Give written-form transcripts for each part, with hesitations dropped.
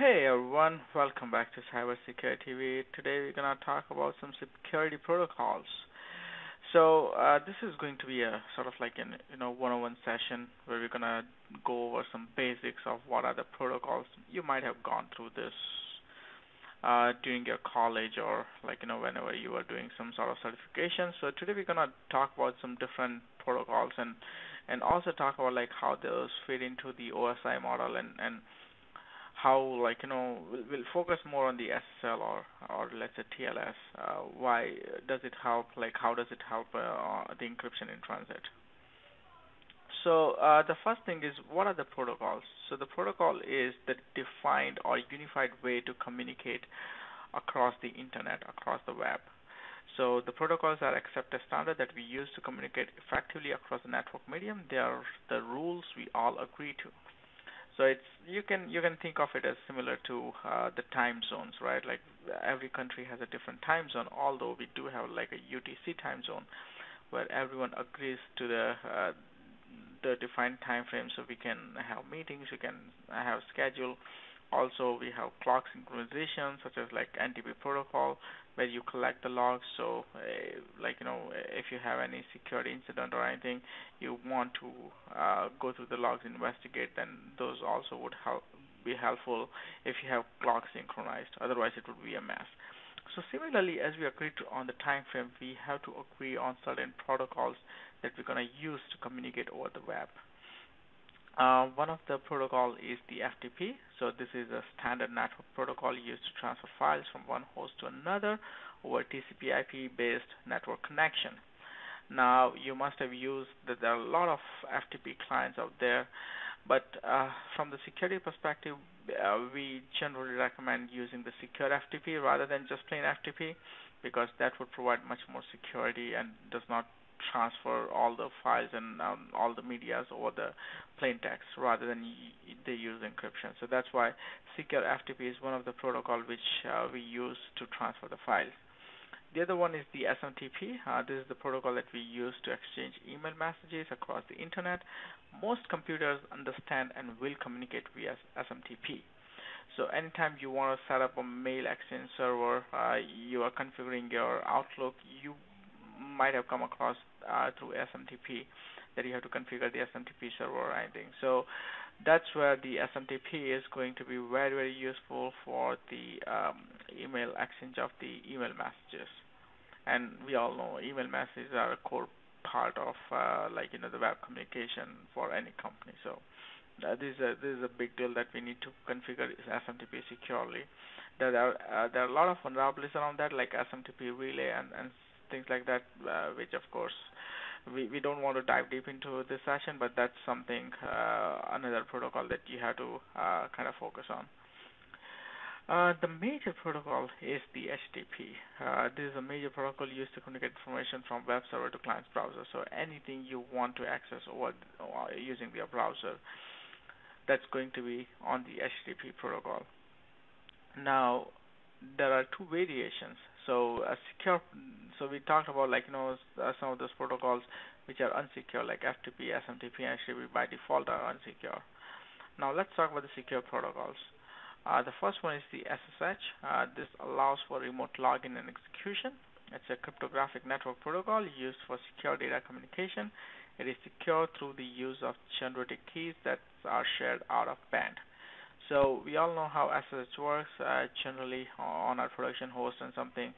Hey everyone, welcome back to Cyber Security TV. Today we're going to talk about some security protocols. So this is going to be a sort of like an one-on-one session where we're going to go over some basics of what are the protocols. You might have gone through this during your college or whenever you are doing some sort of certification. So today we're going to talk about some different protocols and also talk about how those fit into the OSI model and how we'll focus more on the SSL or let's say TLS. Why does it help? How does it help the encryption in transit? So the first thing is, what are the protocols? So the protocol is the defined or unified way to communicate across the internet, across the web. So the protocols are accepted standard that we use to communicate effectively across the network medium. They are the rules we all agree to. So you can think of it as similar to the time zones, right? Like every country has a different time zone, although we do have like a UTC time zone where everyone agrees to the defined time frame, so we can have meetings, we can have schedule. Also we have clock synchronization, such as like NTP protocol, where you collect the logs. So if you have any security incident or anything, you want to go through the logs, investigate, then those also would be helpful if you have clock synchronized. Otherwise it would be a mess. So similarly, as we agreed on the time frame, we have to agree on certain protocols that we're going to use to communicate over the web. One of the protocol is the FTP. So this is a standard network protocol used to transfer files from one host to another over TCP/IP based network connection. Now you must have used that. There are a lot of FTP clients out there, but from the security perspective, we generally recommend using the secure FTP rather than just plain FTP, because that would provide much more security and does not transfer all the files and all the medias or the plain text, rather than they use encryption. So that's why secure FTP is one of the protocol which we use to transfer the files. The other one is the SMTP. This is the protocol that we use to exchange email messages across the internet. Most computers understand and will communicate via SMTP. So anytime you want to set up a mail exchange server, you are configuring your Outlook, you might have come across through SMTP that you have to configure the SMTP server or anything. So that's where the SMTP is going to be very, very useful for the email exchange of the email messages. And we all know email messages are a core part of the web communication for any company. So this is a big deal that we need to configure SMTP securely. There are a lot of vulnerabilities around that, like SMTP relay and things like that, which of course we don't want to dive deep into this session, but that's something, another protocol that you have to kind of focus on. The major protocol is the HTTP. This is a major protocol used to communicate information from web server to client's browser. So anything you want to access or using your browser, that's going to be on the HTTP protocol. Now, there are two variations. So so we talked about some of those protocols which are unsecure, like FTP, SMTP, and HTTP by default are unsecure. Now let's talk about the secure protocols. The first one is the SSH. This allows for remote login and execution. It's a cryptographic network protocol used for secure data communication. It is secure through the use of generated keys that are shared out of band. So we all know how SSH works. Generally on our production host and something,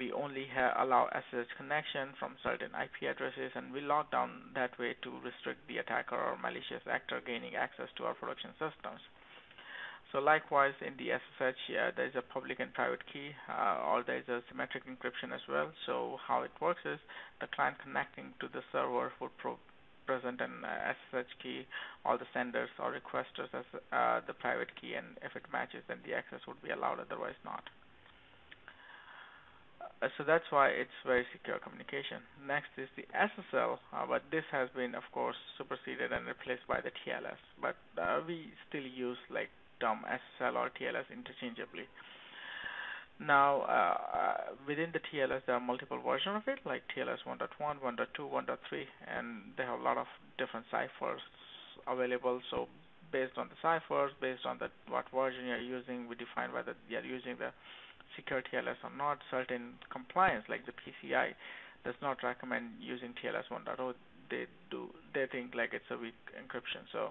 we only allow SSH connection from certain IP addresses, and we lock down that way to restrict the attacker or malicious actor gaining access to our production systems. So likewise in the SSH, there is a public and private key, or there is a symmetric encryption as well. So how it works is, the client connecting to the server would present an SSH key, all the senders or requesters as the private key, and if it matches, then the access would be allowed, otherwise not. So that's why it's very secure communication. Next is the SSL, but this has been, of course, superseded and replaced by the TLS. But we still use term SSL or TLS interchangeably. Now, within the TLS, there are multiple versions of it, like TLS 1.1, 1.2, 1.3, and they have a lot of different ciphers available. So based on the ciphers, based on the what version you are using, we define whether you are using the secure TLS or not. Certain compliance like the PCI does not recommend using TLS 1.0. They think like it's a weak encryption. So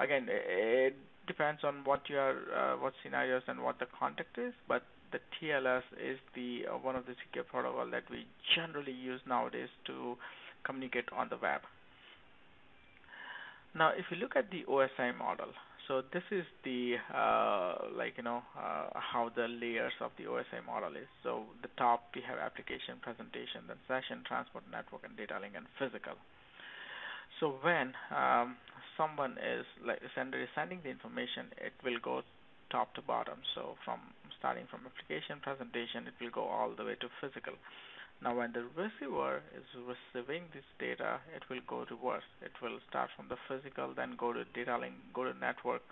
again, it depends on what you are, what scenarios and what the context is. But the TLS is the one of the secure protocol that we generally use nowadays to communicate on the web. Now, if you look at the OSI model, so this is the how the layers of the OSI model is. So the top we have application, presentation, then session, transport network, and data link, and physical. So when someone is like sender is sending the information, it will go top to bottom. So from starting from application, presentation, it will go all the way to physical. Now when the receiver is receiving this data, it will go reverse. It will start from the physical, then go to data link, go to network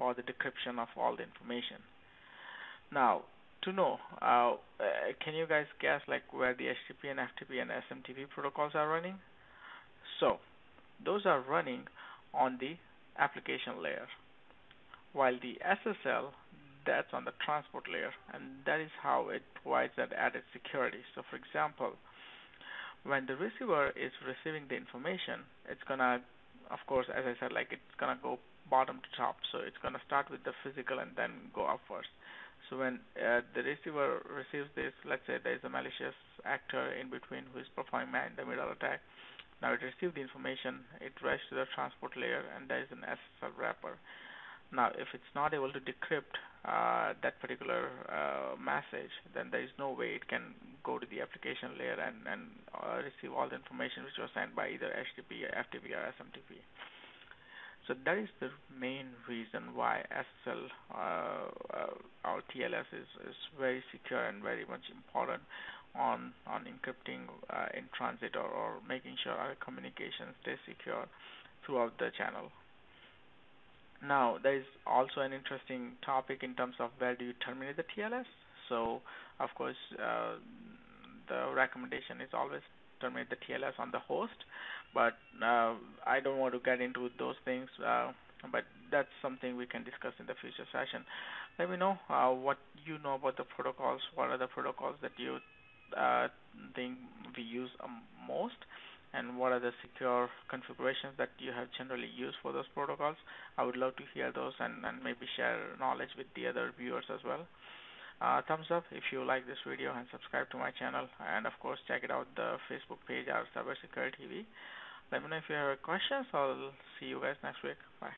for the decryption of all the information. Now to know, can you guys guess like where the HTTP and FTP and SMTP protocols are running? So those are running on the application layer, while the SSL, that's on the transport layer, and that is how it provides that added security. So for example, when the receiver is receiving the information, it's gonna, of course, as I said, like it's gonna go bottom to top. So it's gonna start with the physical and then go upwards. So when the receiver receives this, let's say there is a malicious actor in between who is performing man-in-the-middle attack. Now it receives the information, it writes to the transport layer, and there is an SSL wrapper. Now if it's not able to decrypt that particular message, then there is no way it can go to the application layer and receive all the information which was sent by either HTTP, FTP, or SMTP. So that is the main reason why SSL or TLS is very secure and very much important on encrypting in transit or making sure our communication stays secure throughout the channel. Now there is also an interesting topic in terms of where do you terminate the TLS. So of course the recommendation is always terminate the TLS on the host, but I don't want to get into those things, but that's something we can discuss in the future session. Let me know what you know about the protocols, what are the protocols that you think we use most, and what are the secure configurations that you have generally used for those protocols. I would love to hear those and maybe share knowledge with the other viewers as well. Thumbs up if you like this video and subscribe to my channel, and of course check it out the Facebook page, our Cyber Security TV. Let me know if you have questions. I'll see you guys next week. Bye.